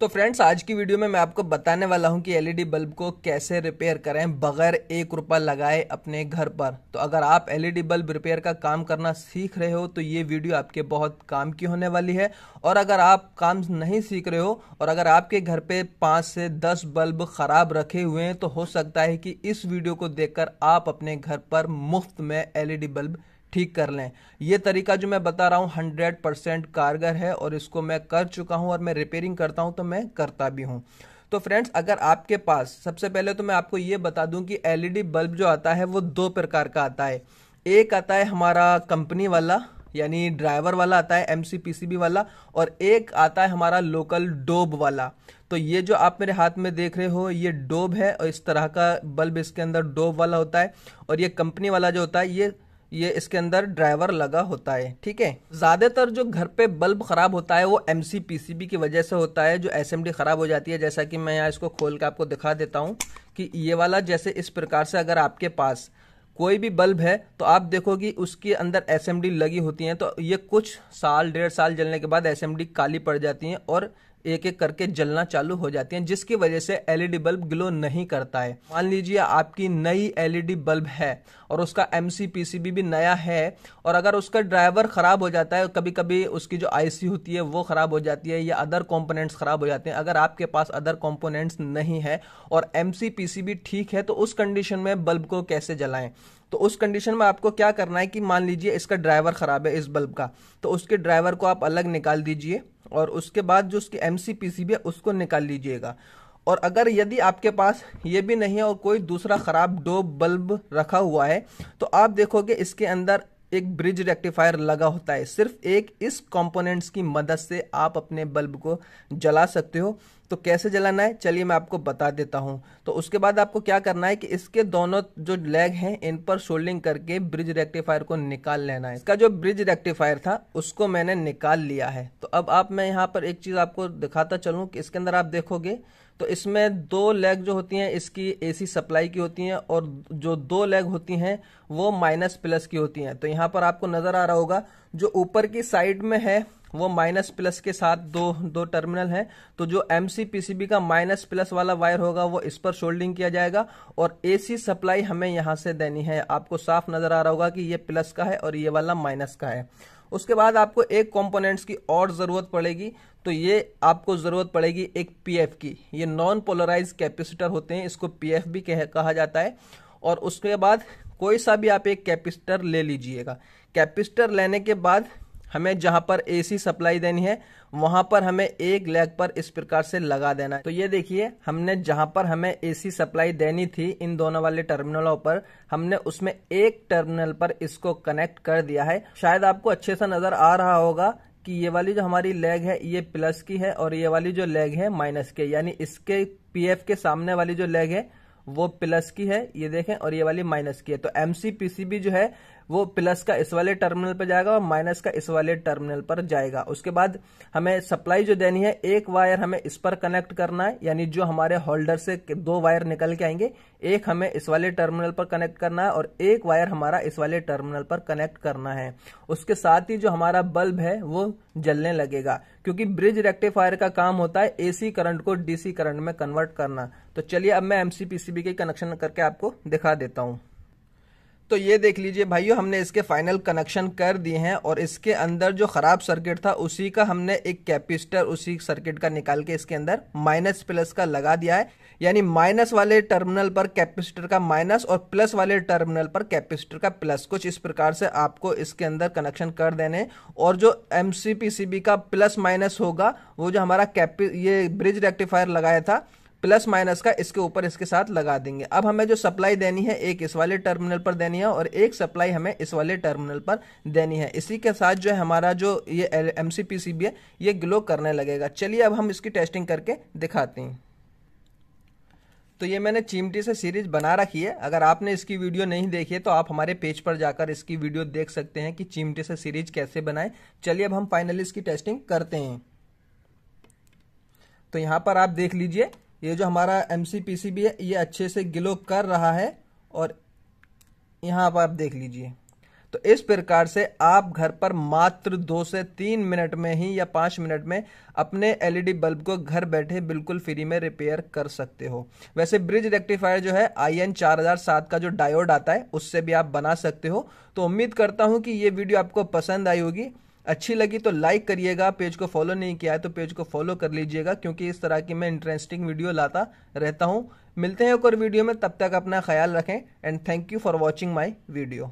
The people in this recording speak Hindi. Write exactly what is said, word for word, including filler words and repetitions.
तो फ्रेंड्स, आज की वीडियो में मैं आपको बताने वाला हूं कि एलईडी बल्ब को कैसे रिपेयर करें बगैर एक रुपया लगाए अपने घर पर। तो अगर आप एलईडी बल्ब रिपेयर का काम करना सीख रहे हो तो ये वीडियो आपके बहुत काम की होने वाली है। और अगर आप काम नहीं सीख रहे हो और अगर आपके घर पे पाँच से दस बल्ब ख़राब रखे हुए हैं तो हो सकता है कि इस वीडियो को देखकर आप अपने घर पर मुफ्त में एलईडी बल्ब ठीक कर लें। ये तरीका जो मैं बता रहा हूँ हंड्रेड परसेंट कारगर है और इसको मैं कर चुका हूँ और मैं रिपेयरिंग करता हूँ तो मैं करता भी हूँ। तो फ्रेंड्स, अगर आपके पास, सबसे पहले तो मैं आपको ये बता दूँ कि एलईडी बल्ब जो आता है वो दो प्रकार का आता है। एक आता है हमारा कंपनी वाला यानी ड्राइवर वाला आता है M C P C B वाला, और एक आता है हमारा लोकल डोब वाला। तो ये जो आप मेरे हाथ में देख रहे हो ये डोब है और इस तरह का बल्ब इसके अंदर डोब वाला होता है, और ये कंपनी वाला जो होता है ये ये इसके अंदर ड्राइवर लगा होता है। ठीक है, ज़्यादातर जो घर पे बल्ब ख़राब होता है वो M C P C B की वजह से होता है, जो एस एम डी ख़राब हो जाती है। जैसा कि मैं यहाँ इसको खोल के आपको दिखा देता हूँ कि ये वाला, जैसे इस प्रकार से अगर आपके पास कोई भी बल्ब है तो आप देखो कि उसके अंदर एस एम डी लगी होती हैं, तो ये कुछ साल डेढ़ साल जलने के बाद एस एम डी काली पड़ जाती हैं और एक एक करके जलना चालू हो जाती हैं, जिसकी वजह से एलईडी बल्ब ग्लो नहीं करता है। मान लीजिए आपकी नई एलईडी बल्ब है और उसका M C P C B भी नया है, और अगर उसका ड्राइवर ख़राब हो जाता है, कभी कभी उसकी जो आई सी होती है वो ख़राब हो जाती है या अदर कंपोनेंट्स ख़राब हो जाते हैं। अगर आपके पास अदर कंपोनेंट्स नहीं है और M C P C B ठीक है तो उस कंडीशन में बल्ब को कैसे जलाएं? तो उस कंडीशन में आपको क्या करना है कि मान लीजिए इसका ड्राइवर ख़राब है इस बल्ब का, तो उसके ड्राइवर को आप अलग निकाल दीजिए और उसके बाद जो उसकी M C P C B है उसको निकाल लीजिएगा। और अगर यदि आपके पास ये भी नहीं है और कोई दूसरा ख़राब डोब बल्ब रखा हुआ है तो आप देखोगे इसके अंदर एक ब्रिज रेक्टिफायर लगा होता है। सिर्फ एक इस कंपोनेंट्स की मदद से आप अपने बल्ब को जला सकते हो। तो कैसे जलाना है चलिए मैं आपको बता देता हूँ। तो उसके बाद आपको क्या करना है कि इसके दोनों जो लेग हैं इन पर सोल्डिंग करके ब्रिज रेक्टिफायर को निकाल लेना है। इसका जो ब्रिज रेक्टिफायर था उसको मैंने निकाल लिया है। तो अब आप, मैं यहाँ पर एक चीज़ आपको दिखाता चलूँ कि इसके अंदर आप देखोगे तो इसमें दो लेग जो होती हैं इसकी ए सी सप्लाई की होती हैं और जो दो लेग होती हैं वो माइनस प्लस की होती हैं। तो यहाँ पर आपको नज़र आ रहा होगा जो ऊपर की साइड में है वो माइनस प्लस के साथ दो दो टर्मिनल हैं, तो जो M C P C B का माइनस प्लस वाला वायर होगा वो इस पर सोल्डिंग किया जाएगा और ए सी सप्लाई हमें यहाँ से देनी है। आपको साफ नज़र आ रहा होगा कि ये प्लस का है और ये वाला माइनस का है। उसके बाद आपको एक कंपोनेंट्स की और ज़रूरत पड़ेगी, तो ये आपको ज़रूरत पड़ेगी एक पी एफ की। ये नॉन पोलराइज कैपेसिटर होते हैं, इसको पी एफ भी कह कहा जाता है। और उसके बाद कोई सा भी आप एक कैपेसिटर ले लीजिएगा। कैपेसिटर लेने के बाद हमें जहाँ पर ए सी सप्लाई देनी है वहाँ पर हमें एक लेग पर इस प्रकार से लगा देना है। तो ये देखिए हमने जहाँ पर हमें ए सी सप्लाई देनी थी इन दोनों वाले टर्मिनलों पर, हमने उसमें एक टर्मिनल पर इसको कनेक्ट कर दिया है। शायद आपको अच्छे से नज़र आ रहा होगा कि ये वाली जो हमारी लेग है ये प्लस की है और ये वाली जो लेग है माइनस की, यानी इसके पी एफ के सामने वाली जो लेग है वो प्लस की है, ये देखें, और ये वाली माइनस की है। तो M C P C B जो है वो प्लस का इस वाले टर्मिनल पर जाएगा और माइनस का इस वाले टर्मिनल पर जाएगा। उसके बाद हमें सप्लाई जो देनी है एक वायर हमें इस पर कनेक्ट करना है, यानी जो हमारे होल्डर से दो वायर निकल के आएंगे एक हमें इस वाले टर्मिनल पर कनेक्ट करना है और एक वायर हमारा इस वाले टर्मिनल पर कनेक्ट करना है। उसके साथ ही जो हमारा बल्ब है वो जलने लगेगा, क्योंकि ब्रिज रेक्टिफायर का काम होता है ए सी करंट को डी सी करंट में कन्वर्ट करना। तो चलिए अब मैं M C P C B के कनेक्शन करके आपको दिखा देता हूँ। तो ये देख लीजिए भाइयों, हमने इसके फाइनल कनेक्शन कर दिए हैं और इसके अंदर जो ख़राब सर्किट था उसी का हमने एक कैपेसिटर उसी सर्किट का निकाल के इसके अंदर माइनस प्लस का लगा दिया है, यानी माइनस वाले टर्मिनल पर कैपेसिटर का माइनस और प्लस वाले टर्मिनल पर कैपेसिटर का प्लस। कुछ इस प्रकार से आपको इसके अंदर कनेक्शन कर देने, और जो M C P C B का प्लस माइनस होगा वो जो हमारा कैपे ये ब्रिज रेक्टिफायर लगाया था प्लस माइनस का इसके ऊपर इसके साथ लगा देंगे। अब हमें जो सप्लाई देनी है एक इस वाले टर्मिनल पर देनी है और एक सप्लाई हमें इस वाले टर्मिनल पर देनी है। इसी के साथ जो है हमारा जो ये M C P C B है ये ग्लो करने लगेगा। चलिए अब हम इसकी टेस्टिंग करके दिखाते हैं। तो ये मैंने चिमटी से सीरीज बना रखी है, अगर आपने इसकी वीडियो नहीं देखी है तो आप हमारे पेज पर जाकर इसकी वीडियो देख सकते हैं कि चिमटी से सीरीज कैसे बनाएं। चलिए अब हम फाइनली इसकी टेस्टिंग करते हैं। तो यहाँ पर आप देख लीजिए ये जो हमारा M C P C B है ये अच्छे से ग्लो कर रहा है और यहाँ पर आप देख लीजिए। तो इस प्रकार से आप घर पर मात्र दो से तीन मिनट में ही या पाँच मिनट में अपने एलईडी बल्ब को घर बैठे बिल्कुल फ्री में रिपेयर कर सकते हो। वैसे ब्रिज रेक्टिफायर जो है आई एन चार हज़ार सात का जो डायोड आता है उससे भी आप बना सकते हो। तो उम्मीद करता हूं कि ये वीडियो आपको पसंद आई होगी। अच्छी लगी तो लाइक करिएगा, पेज को फॉलो नहीं किया है तो पेज को फॉलो कर लीजिएगा, क्योंकि इस तरह की मैं इंटरेस्टिंग वीडियो लाता रहता हूँ। मिलते हैं एक और वीडियो में, तब तक अपना ख्याल रखें and thank you for watching my video.